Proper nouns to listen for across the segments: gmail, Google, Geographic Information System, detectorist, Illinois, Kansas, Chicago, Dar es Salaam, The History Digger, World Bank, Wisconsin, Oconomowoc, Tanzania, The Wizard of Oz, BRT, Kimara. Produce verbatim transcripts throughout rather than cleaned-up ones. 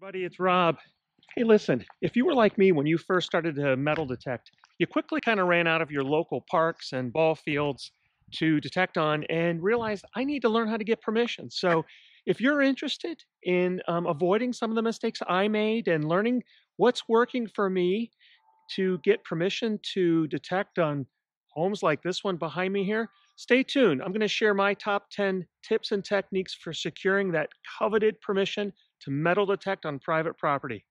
Everybody, it's Rob. Hey, listen, if you were like me when you first started to metal detect, you quickly kind of ran out of your local parks and ball fields to detect on and realized I need to learn how to get permission. So if you're interested in um, avoiding some of the mistakes I made and learning what's working for me to get permission to detect on homes like this one behind me here, stay tuned. I'm going to share my top ten tips and techniques for securing that coveted permission to metal detect on private property.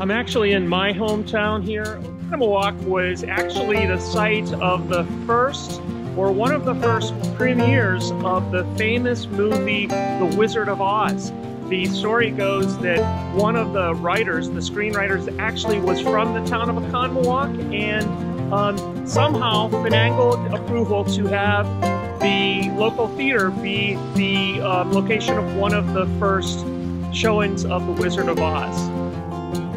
I'm actually in my hometown here. Oconomowoc was actually the site of the first, or one of the first premieres of the famous movie, The Wizard of Oz. The story goes that one of the writers, the screenwriters, actually was from the town of Oconomowoc and um, somehow finagled approval to have the local theater be the uh, location of one of the first showings of The Wizard of Oz.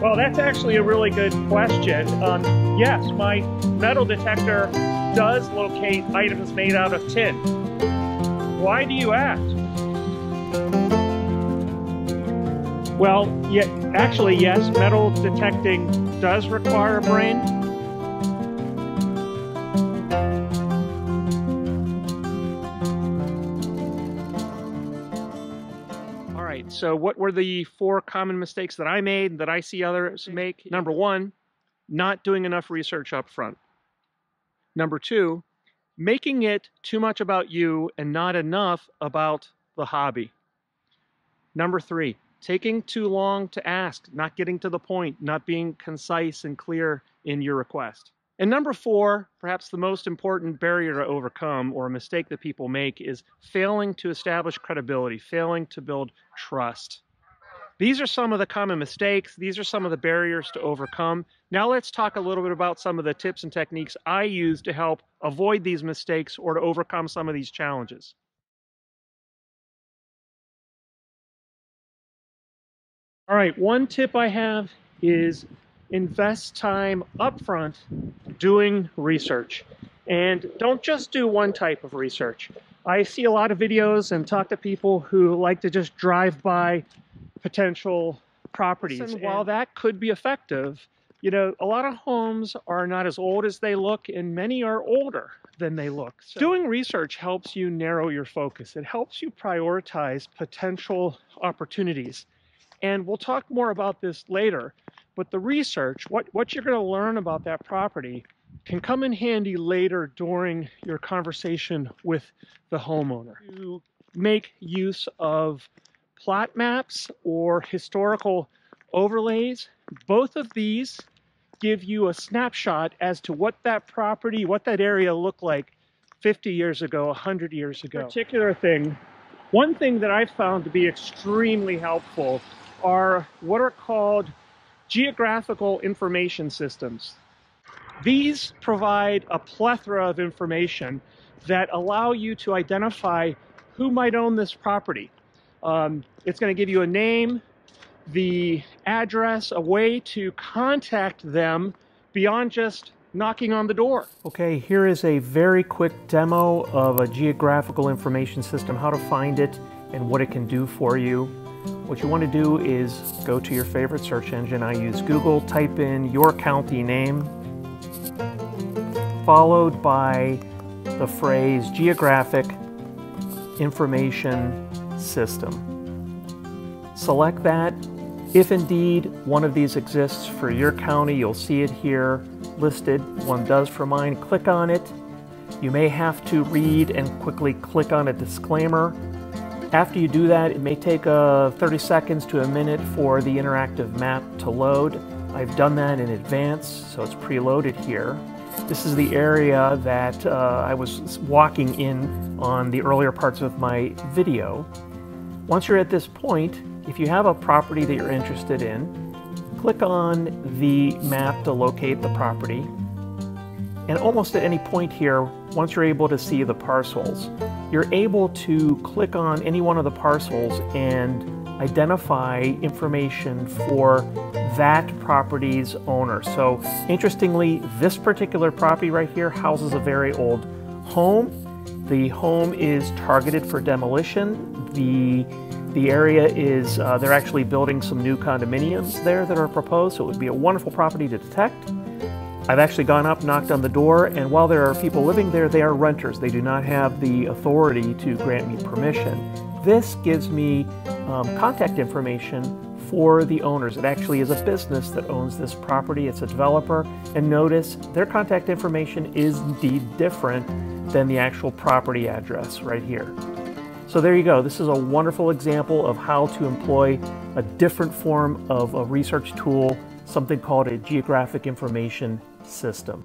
Well, that's actually a really good question. Um, yes, my metal detector does locate items made out of tin. Why do you ask? Well, yeah, actually, yes, metal detecting does require a brain. So what were the four common mistakes that I made that I see others make? Number one, not doing enough research up front. Number two, making it too much about you and not enough about the hobby. Number three, taking too long to ask, not getting to the point, not being concise and clear in your request. And number four, perhaps the most important barrier to overcome or a mistake that people make is failing to establish credibility, failing to build trust. These are some of the common mistakes. These are some of the barriers to overcome. Now let's talk a little bit about some of the tips and techniques I use to help avoid these mistakes or to overcome some of these challenges. All right, one tip I have is invest time upfront doing research. And don't just do one type of research. I see a lot of videos and talk to people who like to just drive by potential properties. And while that could be effective, you know, a lot of homes are not as old as they look, and many are older than they look. So doing research helps you narrow your focus. It helps you prioritize potential opportunities. And we'll talk more about this later. But the research, what, what you're going to learn about that property can come in handy later during your conversation with the homeowner. You make use of plot maps or historical overlays. Both of these give you a snapshot as to what that property, what that area looked like fifty years ago, one hundred years ago. Particular thing, one thing that I've found to be extremely helpful are what are called Geographical Information Systems. These provide a plethora of information that allow you to identify who might own this property. Um, it's going to give you a name, the address, a way to contact them beyond just knocking on the door. Okay, here is a very quick demo of a Geographical Information System, how to find it and what it can do for you. What you want to do is go to your favorite search engine. I use Google, type in your county name, followed by the phrase Geographic Information System. Select that. If indeed one of these exists for your county, you'll see it here listed. One does for mine. Click on it. You may have to read and quickly click on a disclaimer. After you do that, it may take uh, thirty seconds to a minute for the interactive map to load. I've done that in advance, so it's preloaded here. This is the area that uh, I was walking in on the earlier parts of my video. Once you're at this point, if you have a property that you're interested in, click on the map to locate the property. And almost at any point here, once you're able to see the parcels, you're able to click on any one of the parcels and identify information for that property's owner. So interestingly, this particular property right here houses a very old home. The home is targeted for demolition. The The area is, uh, they're actually building some new condominiums there that are proposed, so it would be a wonderful property to detect. I've actually gone up, knocked on the door, and while there are people living there, they are renters. They do not have the authority to grant me permission. This gives me um, contact information for the owners. It actually is a business that owns this property. It's a developer, and notice their contact information is indeed different than the actual property address right here. So there you go. This is a wonderful example of how to employ a different form of a research tool, something called a geographic information system.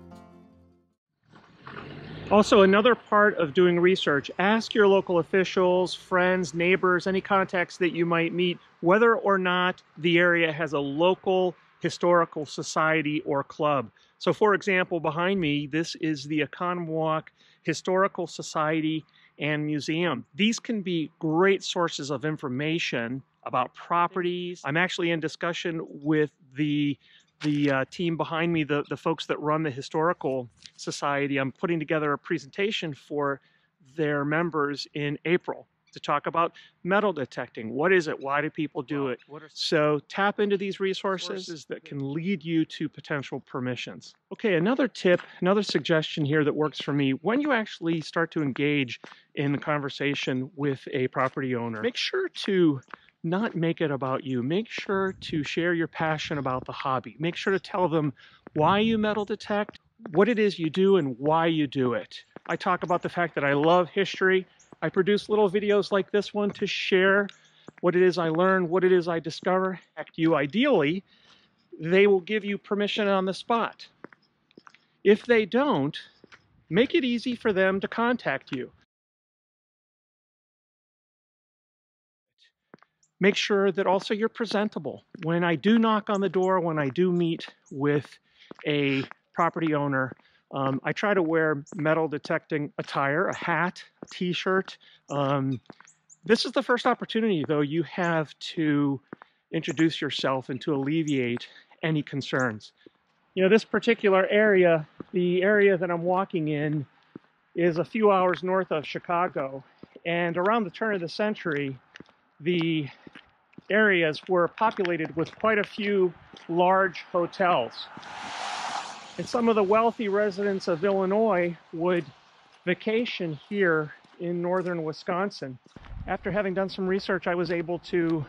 Also, another part of doing research, ask your local officials, friends, neighbors, any contacts that you might meet, whether or not the area has a local historical society or club. So for example, behind me, this is the Oconomowoc Historical Society and museum. These can be great sources of information about properties. I'm actually in discussion with the the uh, team behind me, the, the folks that run the Historical Society. I'm putting together a presentation for their members in April to talk about metal detecting. What is it? Why do people do it? So tap into these resources that can lead you to potential permissions. Okay, another tip, another suggestion here that works for me, when you actually start to engage in the conversation with a property owner, make sure to not make it about you. Make sure to share your passion about the hobby. Make sure to tell them why you metal detect, what it is you do, and why you do it. I talk about the fact that I love history. I produce little videos like this one to share what it is I learn, what it is I discover. You ideally, they will give you permission on the spot. If they don't, make it easy for them to contact you. Make sure that also you're presentable. When I do knock on the door, when I do meet with a property owner, Um, I try to wear metal detecting attire, a hat, a t-shirt. Um, this is the first opportunity, though, you have to introduce yourself and to alleviate any concerns. You know, this particular area, the area that I'm walking in, is a few hours north of Chicago. And around the turn of the century, the areas were populated with quite a few large hotels. And some of the wealthy residents of Illinois would vacation here in northern Wisconsin. After having done some research, I was able to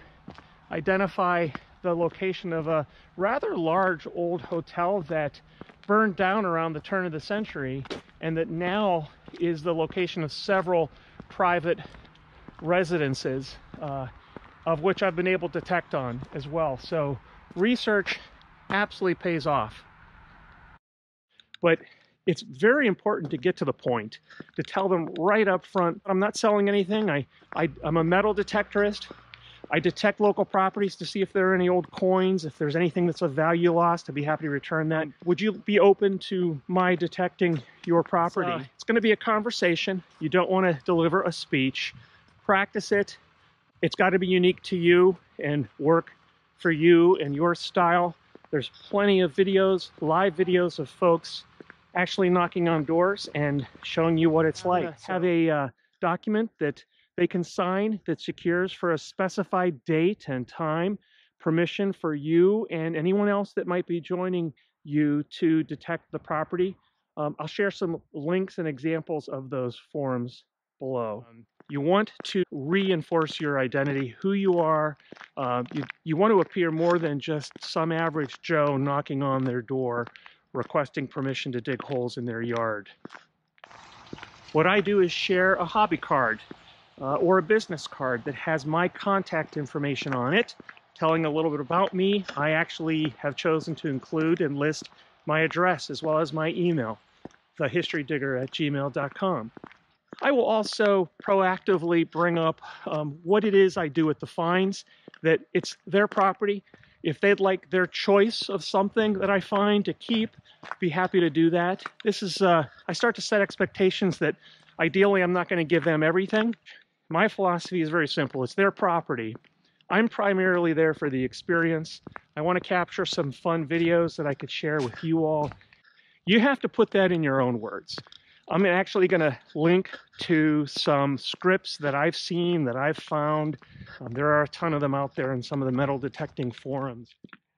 identify the location of a rather large old hotel that burned down around the turn of the century, and that now is the location of several private residences, uh, of which I've been able to detect on as well. So research absolutely pays off. But it's very important to get to the point, to tell them right up front, I'm not selling anything. I, I, I'm a metal detectorist. I detect local properties to see if there are any old coins, if there's anything that's of value lost. I'd be happy to return that. Would you be open to my detecting your property? Uh, it's going to be a conversation. You don't want to deliver a speech. Practice it. It's got to be unique to you and work for you and your style. There's plenty of videos, live videos of folks actually knocking on doors and showing you what it's like. Uh, so. Have a uh, document that they can sign that secures for a specified date and time permission for you and anyone else that might be joining you to detect the property. Um, I'll share some links and examples of those forms below. Um, you want to reinforce your identity, who you are. Uh, you, you want to appear more than just some average Joe knocking on their door, requesting permission to dig holes in their yard. What I do is share a hobby card uh, or a business card that has my contact information on it, telling a little bit about me. I actually have chosen to include and list my address as well as my email, the history digger at gmail dot com. I will also proactively bring up um, what it is I do with the finds, that it's their property. If they'd like their choice of something that I find to keep, be happy to do that. This is, uh, I start to set expectations that ideally I'm not going to give them everything. My philosophy is very simple. It's their property. I'm primarily there for the experience. I want to capture some fun videos that I could share with you all. You have to put that in your own words. I'm actually going to link to some scripts that I've seen, that I've found. Um, there are a ton of them out there in some of the metal detecting forums.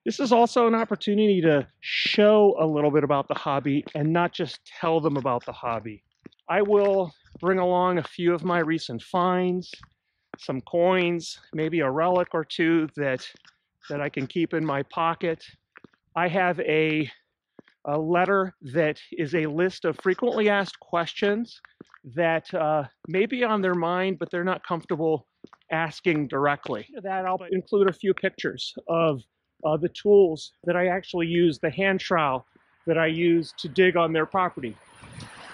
This is also an opportunity to show a little bit about the hobby and not just tell them about the hobby. I will bring along a few of my recent finds, some coins, maybe a relic or two that, that I can keep in my pocket. I have a A letter that is a list of frequently asked questions that uh, may be on their mind, but they're not comfortable asking directly. After that, I'll include a few pictures of uh, the tools that I actually use, the hand trowel that I use to dig on their property.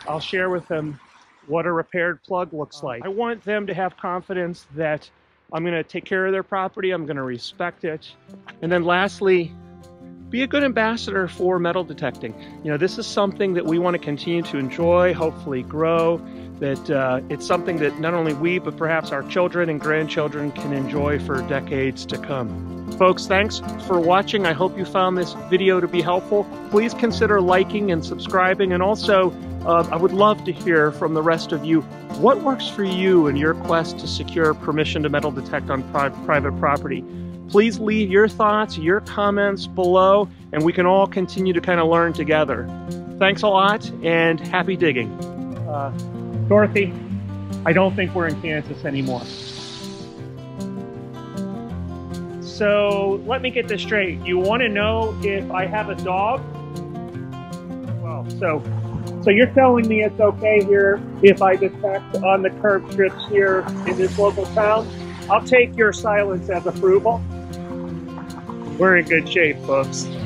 I'll share with them what a repaired plug looks like. I want them to have confidence that I'm going to take care of their property, I'm going to respect it. And then lastly, be a good ambassador for metal detecting. You know, this is something that we want to continue to enjoy, hopefully grow, that uh, it's something that not only we, but perhaps our children and grandchildren can enjoy for decades to come. Folks, thanks for watching. I hope you found this video to be helpful. Please consider liking and subscribing, and also uh, I would love to hear from the rest of you what works for you in your quest to secure permission to metal detect on pri- private property. Please leave your thoughts, your comments below, and we can all continue to kind of learn together. Thanks a lot, and happy digging. Uh, Dorothy, I don't think we're in Kansas anymore. So let me get this straight. You want to know if I have a dog? Well, so, so you're telling me it's okay here if I detect on the curb strips here in this local town? I'll take your silence as approval. We're in good shape, folks.